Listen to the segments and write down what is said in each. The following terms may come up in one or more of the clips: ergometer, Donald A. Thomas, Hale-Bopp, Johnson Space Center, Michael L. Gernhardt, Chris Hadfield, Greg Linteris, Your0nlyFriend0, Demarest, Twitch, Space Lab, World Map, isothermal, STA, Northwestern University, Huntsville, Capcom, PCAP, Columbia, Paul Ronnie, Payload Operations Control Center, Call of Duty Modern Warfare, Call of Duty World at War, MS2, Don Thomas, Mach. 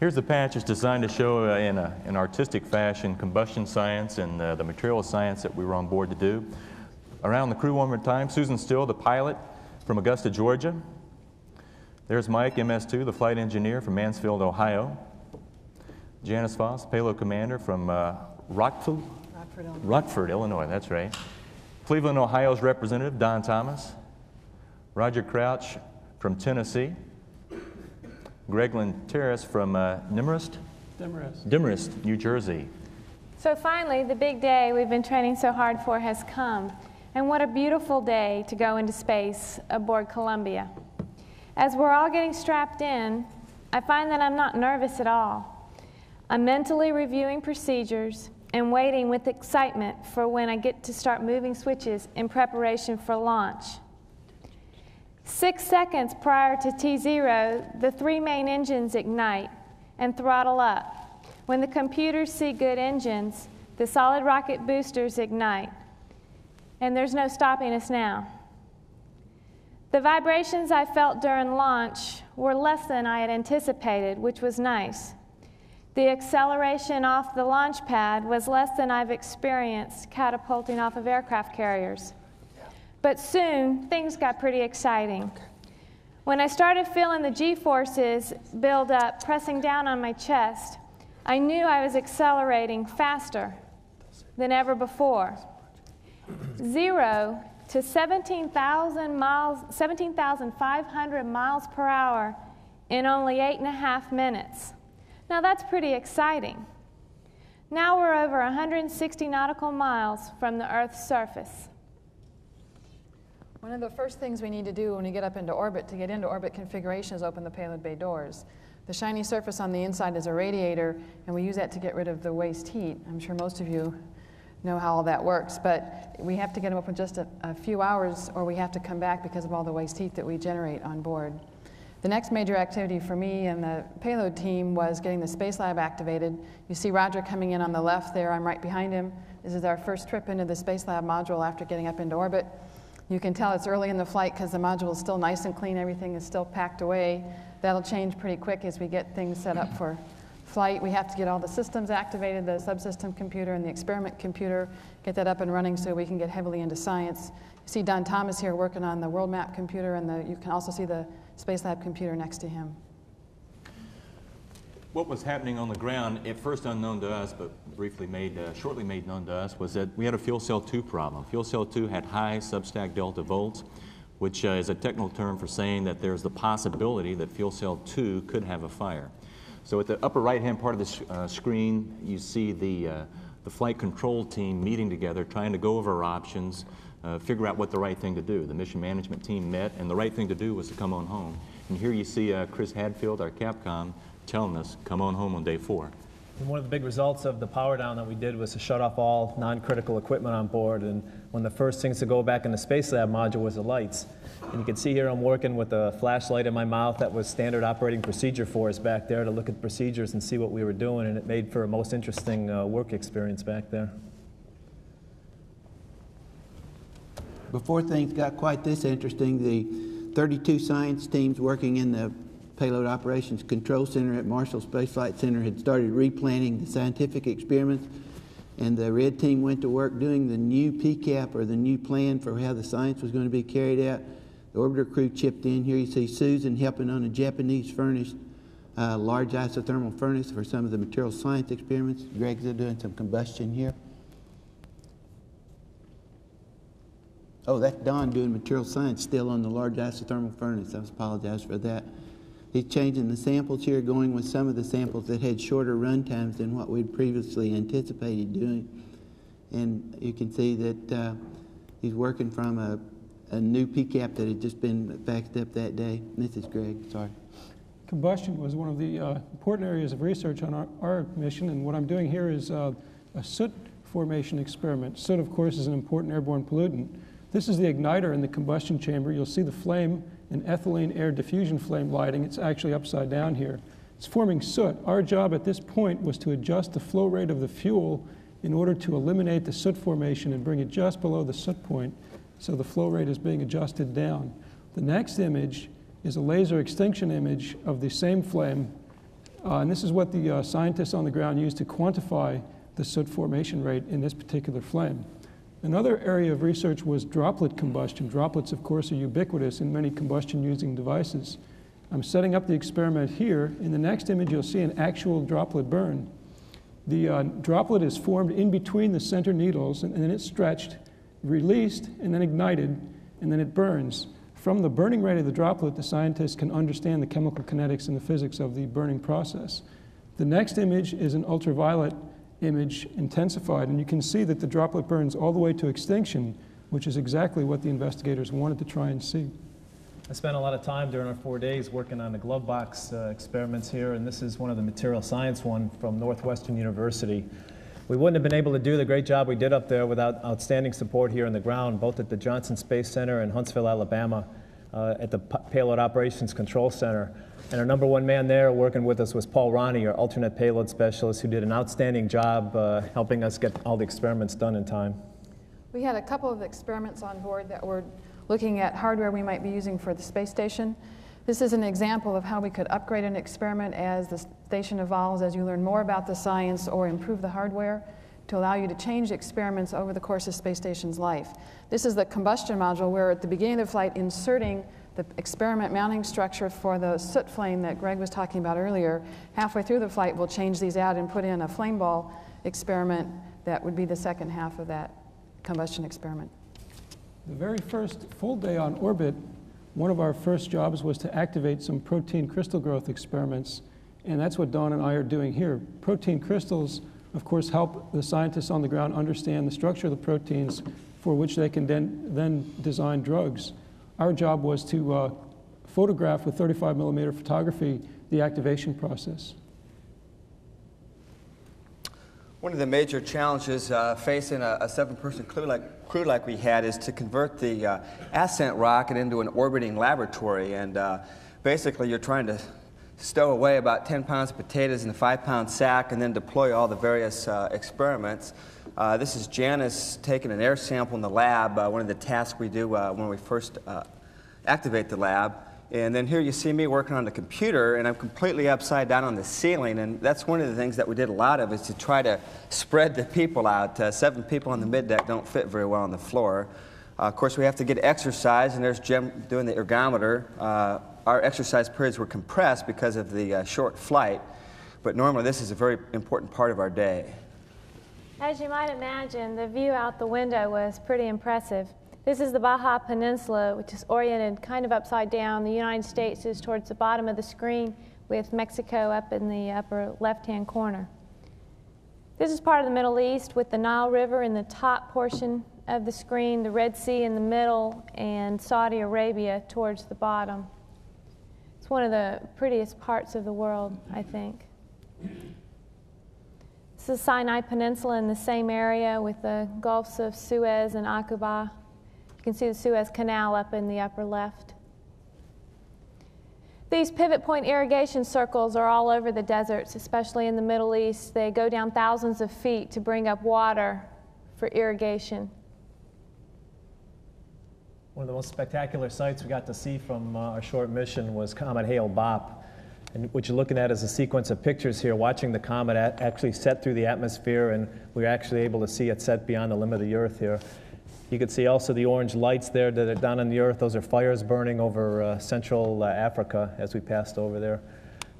Here's the patch. It's designed to show in an artistic fashion combustion science and the material science that we were on board to do. Around the crew one more time, Susan Still, the pilot from Augusta, Georgia. There's Mike, MS2, the flight engineer from Mansfield, Ohio. Janice Voss, payload commander from Rockford, Illinois, that's right. Cleveland, Ohio's representative, Don Thomas. Roger Crouch from Tennessee. Greg Linteris from Demarest, New Jersey. So finally, the big day we've been training so hard for has come. And what a beautiful day to go into space aboard Columbia. As we're all getting strapped in, I find that I'm not nervous at all. I'm mentally reviewing procedures and waiting with excitement for when I get to start moving switches in preparation for launch. 6 seconds prior to T0, the three main engines ignite and throttle up. When the computers see good engines, the solid rocket boosters ignite. And there's no stopping us now. The vibrations I felt during launch were less than I had anticipated, which was nice. The acceleration off the launch pad was less than I've experienced catapulting off of aircraft carriers. But soon, things got pretty exciting. Okay. When I started feeling the G-forces build up, pressing down on my chest, I knew I was accelerating faster than ever before. 0 to 17,500 miles per hour in only 8.5 minutes. Now that's pretty exciting. Now we're over 160 nautical miles from the Earth's surface. One of the first things we need to do when we get up into orbit to get into orbit configuration is open the payload bay doors. The shiny surface on the inside is a radiator, and we use that to get rid of the waste heat. I'm sure most of you know how all that works, but we have to get them open just a few hours, or we have to come back because of all the waste heat that we generate on board. The next major activity for me and the payload team was getting the Space Lab activated. You see Roger coming in on the left there. I'm right behind him. This is our first trip into the Space Lab module after getting up into orbit. You can tell it's early in the flight because the module is still nice and clean. Everything is still packed away. That'll change pretty quick as we get things set up for flight. We have to get all the systems activated, the subsystem computer and the experiment computer, get that up and running so we can get heavily into science. You see Don Thomas here working on the World Map computer, and you can also see the Space Lab computer next to him. What was happening on the ground, at first unknown to us, but shortly made known to us, was that we had a fuel cell 2 problem. Fuel cell 2 had high substack delta volts, which is a technical term for saying that there's the possibility that fuel cell 2 could have a fire. So at the upper right-hand part of the screen, you see the flight control team meeting together, trying to go over our options, figure out what the right thing to do. The mission management team met, and the right thing to do was to come on home. And here you see Chris Hadfield, our Capcom, telling us, come on home on day 4. And one of the big results of the power down that we did was to shut off all non-critical equipment on board. And one of the first things to go back in the Space Lab module was the lights. And you can see here I'm working with a flashlight in my mouth. That was standard operating procedure for us back there, to look at procedures and see what we were doing. And it made for a most interesting work experience back there. Before things got quite this interesting, the 32 science teams working in the Payload Operations Control Center at Marshall Space Flight Center had started replanning the scientific experiments, and the red team went to work doing the new PCAP, or the new plan for how the science was going to be carried out. The orbiter crew chipped in. Here you see Susan helping on a Japanese furnace, large isothermal furnace for some of the material science experiments. Greg's doing some combustion here. Oh, that's Don doing material science still on the large isothermal furnace. I apologize for that. He's changing the samples here, going with some of the samples that had shorter run times than what we'd previously anticipated doing. And you can see that he's working from a new PCAP that had just been faxed up that day. This is Greg, sorry. Combustion was one of the important areas of research on our mission, and what I'm doing here is a soot formation experiment. Soot, of course, is an important airborne pollutant. This is the igniter in the combustion chamber. You'll see the flame, an ethylene air diffusion flame lighting. It's actually upside down here. It's forming soot. Our job at this point was to adjust the flow rate of the fuel in order to eliminate the soot formation and bring it just below the soot point, so the flow rate is being adjusted down. The next image is a laser extinction image of the same flame And this is what the scientists on the ground used to quantify the soot formation rate in this particular flame. Another area of research was droplet combustion. Droplets, of course, are ubiquitous in many combustion-using devices. I'm setting up the experiment here. In the next image, you'll see an actual droplet burn. The droplet is formed in between the center needles, and then it's stretched, released, and then ignited, and then it burns. From the burning rate of the droplet, the scientists can understand the chemical kinetics and the physics of the burning process. The next image is an ultraviolet image intensified, and you can see that the droplet burns all the way to extinction, which is exactly what the investigators wanted to try and see. I spent a lot of time during our 4 days working on the glove box experiments here, and this is one of the material science one from Northwestern University. We wouldn't have been able to do the great job we did up there without outstanding support here on the ground, both at the Johnson Space Center in Huntsville, Alabama, at the Payload Operations Control Center. And our number one man there working with us was Paul Ronnie, our alternate payload specialist, who did an outstanding job helping us get all the experiments done in time. We had a couple of experiments on board that were looking at hardware we might be using for the space station. This is an example of how we could upgrade an experiment as the station evolves, as you learn more about the science or improve the hardware to allow you to change experiments over the course of space station's life. This is the combustion module where at the beginning of the flight inserting the experiment mounting structure for the soot flame that Greg was talking about earlier. Halfway through the flight we'll change these out and put in a flame ball experiment that would be the second half of that combustion experiment. The very first full day on orbit, one of our first jobs was to activate some protein crystal growth experiments, and that's what Dawn and I are doing here. Protein crystals, of course, help the scientists on the ground understand the structure of the proteins for which they can then design drugs. Our job was to photograph with 35 millimeter photography the activation process. One of the major challenges facing a seven-person crew like we had is to convert the ascent rocket into an orbiting laboratory. And basically, you're trying to stow away about 10 pounds of potatoes in a 5-pound sack and then deploy all the various experiments. This is Janice taking an air sample in the lab, one of the tasks we do when we first activate the lab. And then here you see me working on the computer, and I'm completely upside down on the ceiling. And that's one of the things that we did a lot of, is to try to spread the people out. 7 people on the middeck don't fit very well on the floor. Of course, we have to get exercise, and there's Jim doing the ergometer. Our exercise periods were compressed because of the short flight, but normally this is a very important part of our day. As you might imagine, the view out the window was pretty impressive. This is the Baja Peninsula, which is oriented kind of upside down. The United States is towards the bottom of the screen with Mexico up in the upper left-hand corner. This is part of the Middle East with the Nile River in the top portion of the screen, the Red Sea in the middle, and Saudi Arabia towards the bottom. It's one of the prettiest parts of the world, I think. This is the Sinai Peninsula in the same area with the Gulfs of Suez and Aqaba. You can see the Suez Canal up in the upper left. These pivot point irrigation circles are all over the deserts, especially in the Middle East. They go down thousands of feet to bring up water for irrigation. One of the most spectacular sights we got to see from our short mission was Comet Hale-Bopp. And what you're looking at is a sequence of pictures here, watching the comet actually set through the atmosphere, and we were actually able to see it set beyond the limb of the Earth here. You can see also the orange lights there that are down on the Earth. Those are fires burning over central Africa as we passed over there.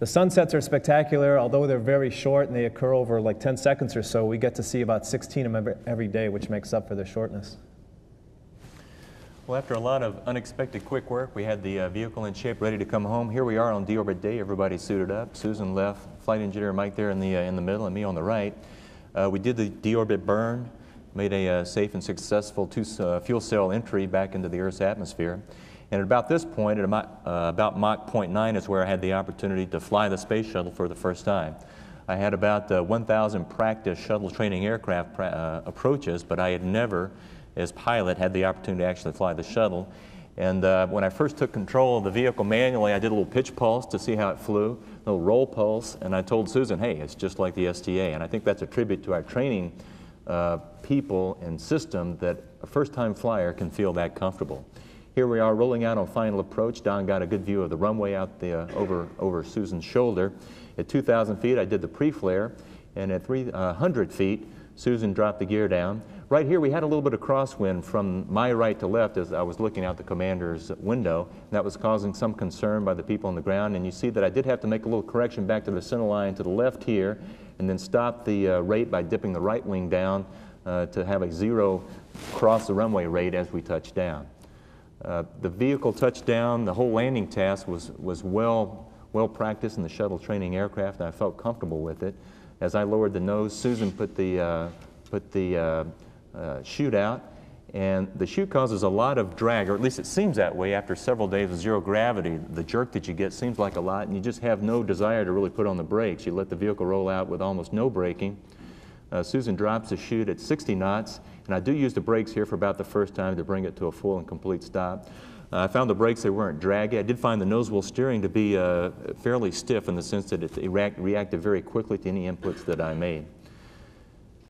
The sunsets are spectacular, although they're very short and they occur over like 10 seconds or so. We get to see about 16 of them every day, which makes up for their shortness. Well, after a lot of unexpected quick work, we had the vehicle in shape ready to come home. Here we are on deorbit day. Everybody's suited up. Susan left, flight engineer Mike there in the middle, and me on the right. We did the deorbit burn. Made a safe and successful fuel cell entry back into the Earth's atmosphere. And at about this point, at about Mach 0.9 is where I had the opportunity to fly the space shuttle for the first time. I had about 1,000 practice shuttle training aircraft approaches, but I had never, as pilot, had the opportunity to actually fly the shuttle. And when I first took control of the vehicle manually, I did a little pitch pulse to see how it flew, a little roll pulse, and I told Susan, hey, it's just like the STA. And I think that's a tribute to our training people and system that a first-time flyer can feel that comfortable. Here we are rolling out on final approach. Don got a good view of the runway out the, over Susan's shoulder. At 2,000 feet, I did the pre-flare, and at 300 feet, Susan dropped the gear down. Right here, we had a little bit of crosswind from my right to left as I was looking out the commander's window. And that was causing some concern by the people on the ground. And you see that I did have to make a little correction back to the center line to the left here, and then stop the rate by dipping the right wing down to have a zero cross the runway rate as we touched down. The vehicle touched down. The whole landing task was well practiced in the shuttle training aircraft, and I felt comfortable with it. As I lowered the nose, Susan put the chute out, and the chute causes a lot of drag, or at least it seems that way after several days of zero gravity. The jerk that you get seems like a lot, and you just have no desire to really put on the brakes. You let the vehicle roll out with almost no braking. Susan drops the chute at 60 knots, and I do use the brakes here for about the first time to bring it to a full and complete stop. I found the brakes, they weren't draggy. I did find the nose wheel steering to be fairly stiff in the sense that it reacted very quickly to any inputs that I made.